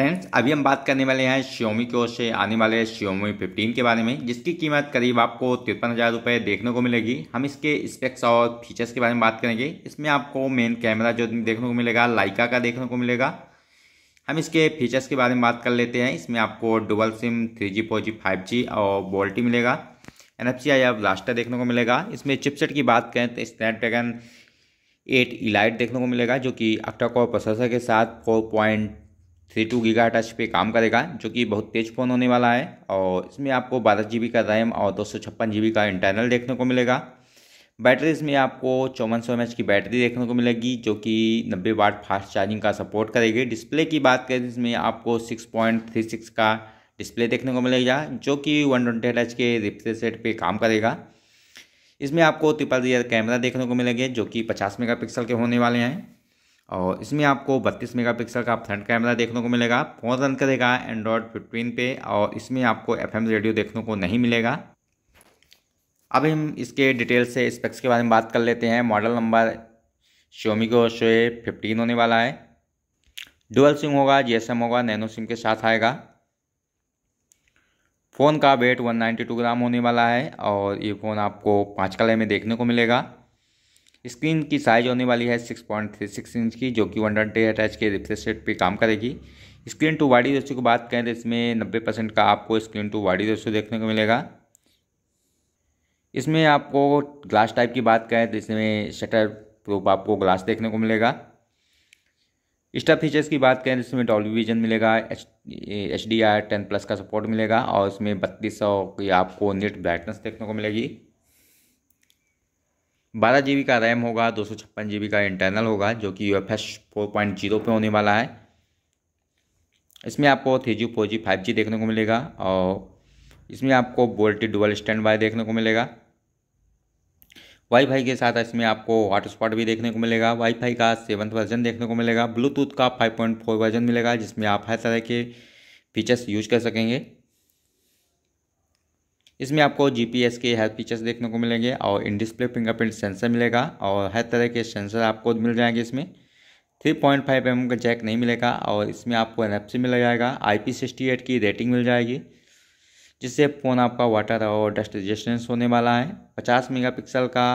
Friends अभी हम बात करने वाले हैं Xiaomi की ओर से आने वाले Xiaomi 15 के बारे में, जिसकी कीमत करीब आपको 53,000 रुपये देखने को मिलेगी। हम इसके स्पेक्स और फीचर्स के बारे में बात करेंगे। इसमें आपको मेन कैमरा जो देखने को मिलेगा लाइका का देखने को मिलेगा। हम इसके फीचर्स के बारे में बात कर लेते हैं। इसमें आपको dual SIM 3G 4G 5G और वोल्टी मिलेगा। NFC या ब्लास्टर देखने को मिलेगा। इसमें चिपसेट की बात करें तो स्नैपड्रैगन 8 Elite देखने को मिलेगा, जो कि ऑक्टा-कोर प्रोसेसर के साथ 4.32 गीगाहर्ट्ज पे काम करेगा, जो कि बहुत तेज फ़ोन होने वाला है। और इसमें आपको 12 GB का रैम और 256 GB का इंटरनल देखने को मिलेगा। बैटरी इसमें आपको 5400 mAh की बैटरी देखने को मिलेगी, जो कि 90 वाट फास्ट चार्जिंग का सपोर्ट करेगी। डिस्प्ले की बात करें इसमें आपको 6.36 का डिस्प्ले देखने को मिलेगा, जो कि 128 Hz के रिफ्रेश रेट पे काम करेगा। इसमें आपको ट्रिपल रियर कैमरा देखने को मिलेंगे, जो कि 50 मेगापिक्सल के होने वाले हैं। और इसमें आपको 32 मेगापिक्सल का फ्रंट कैमरा देखने को मिलेगा। फोन रन करेगा एंड्रॉयड 15 पे और इसमें आपको FM रेडियो देखने को नहीं मिलेगा। अब हम इसके डिटेल से स्पेक्स के बारे में बात कर लेते हैं। मॉडल नंबर Xiaomi की ओर से 15 होने वाला है। डुअल सिम होगा, GSM होगा, नैनो सिम के साथ आएगा। फ़ोन का वेट 192 ग्राम होने वाला है और ये फ़ोन आपको 5 कलर में देखने को मिलेगा। स्क्रीन की साइज़ होने वाली है 6.36 इंच की, जो कि 128 Hz के रिफ्रेश रेट पर काम करेगी। स्क्रीन टू वाइड रेशियो की बात करें तो इसमें 90% का आपको स्क्रीन टू वाइड रेशियो देखने को मिलेगा। इसमें आपको ग्लास टाइप की बात करें तो इसमें शटर प्रूफ आपको ग्लास देखने को मिलेगा। एक्स्ट्रा फीचर्स की बात करें इसमें डॉल्बी विजन मिलेगा, HDR 10+ का सपोर्ट मिलेगा और इसमें 3200 की आपको नेट ब्राइटनेस देखने को मिलेगी। 12 GB का रैम होगा, 256 GB का इंटरनल होगा, जो कि UFS 4.0 पे होने वाला है। इसमें आपको 3G 4G 5G देखने को मिलेगा और इसमें आपको वोल्टी डुअल स्टैंड बाय देखने को मिलेगा। वाईफाई के साथ इसमें आपको हॉटस्पॉट भी देखने को मिलेगा। वाईफाई का 7th वर्जन देखने को मिलेगा। ब्लूटूथ का 5.4 वर्जन मिलेगा, जिसमें आप हर तरह के फीचर्स यूज कर सकेंगे। इसमें आपको GPS के हर फीचर्स देखने को मिलेंगे और इन डिस्प्ले फिंगरप्रिंट सेंसर मिलेगा और हर तरह के सेंसर आपको मिल जाएंगे। इसमें 3.5 mm का जैक नहीं मिलेगा और इसमें आपको NFC मिल जाएगा। IP68 की रेटिंग मिल जाएगी, जिससे फ़ोन आपका वाटर और डस्ट रेजिस्टेंस होने वाला है। 50 मेगापिक्सल का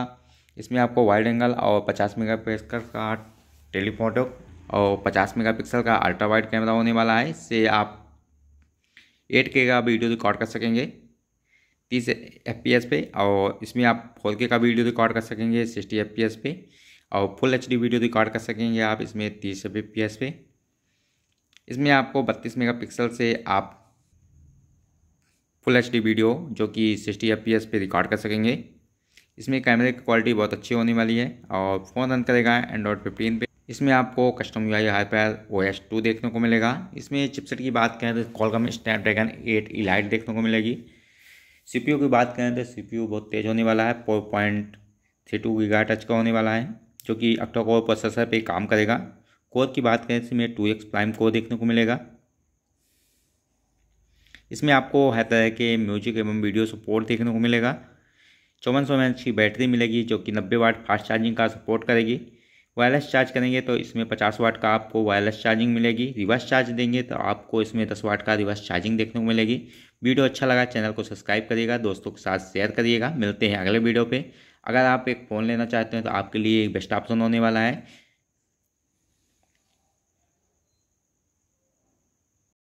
इसमें आपको वाइड एंगल और 50 मेगापिक्सल का टेलीफोटो और 50 मेगापिक्सल का अल्ट्रा वाइड कैमरा होने वाला है। इससे आप 8K का वीडियो रिकॉर्ड कर सकेंगे 30 FPS पे और इसमें आप 4K का वीडियो रिकॉर्ड कर सकेंगे 60 FPS पे और फुल HD वीडियो रिकॉर्ड कर सकेंगे आप इसमें 30 FPS पे। इसमें आपको 32 मेगापिक्सल से आप फुल HD वीडियो जो कि 60 FPS पे रिकॉर्ड कर सकेंगे। इसमें कैमरे की क्वालिटी बहुत अच्छी होने वाली है और फ़ोन रन करेगा एंड्रॉयड 15 पे। इसमें आपको कस्टम UI HyperOS 2 देखने को मिलेगा। इसमें चिपसेट की बात करें तो Qualcomm स्नैपड्रैगन 8 Elite देखने को मिलेगी। CPU की बात करें तो CPU बहुत तेज़ होने वाला है, 4.32 गीगाहर्ट्ज का होने वाला है, जो कि ऑक्टा-कोर प्रोसेसर पर काम करेगा। कोर की बात करें इसमें 2x प्राइम कोर देखने को मिलेगा। इसमें आपको हर तरह के म्यूजिक एवं वीडियो सपोर्ट देखने को मिलेगा। 5400 mAh की बैटरी मिलेगी, जो कि 90 वाट फास्ट चार्जिंग का सपोर्ट करेगी। वायरलेस चार्ज करेंगे तो इसमें 50 वाट का आपको वायरलेस चार्जिंग मिलेगी। रिवर्स चार्ज देंगे तो आपको इसमें 10 वाट का रिवर्स चार्जिंग देखने को मिलेगी। वीडियो अच्छा लगा चैनल को सब्सक्राइब करिएगा, दोस्तों के साथ शेयर करिएगा। मिलते हैं अगले वीडियो पर। अगर आप एक फ़ोन लेना चाहते हैं तो आपके लिए एक बेस्ट ऑप्शन होने वाला है।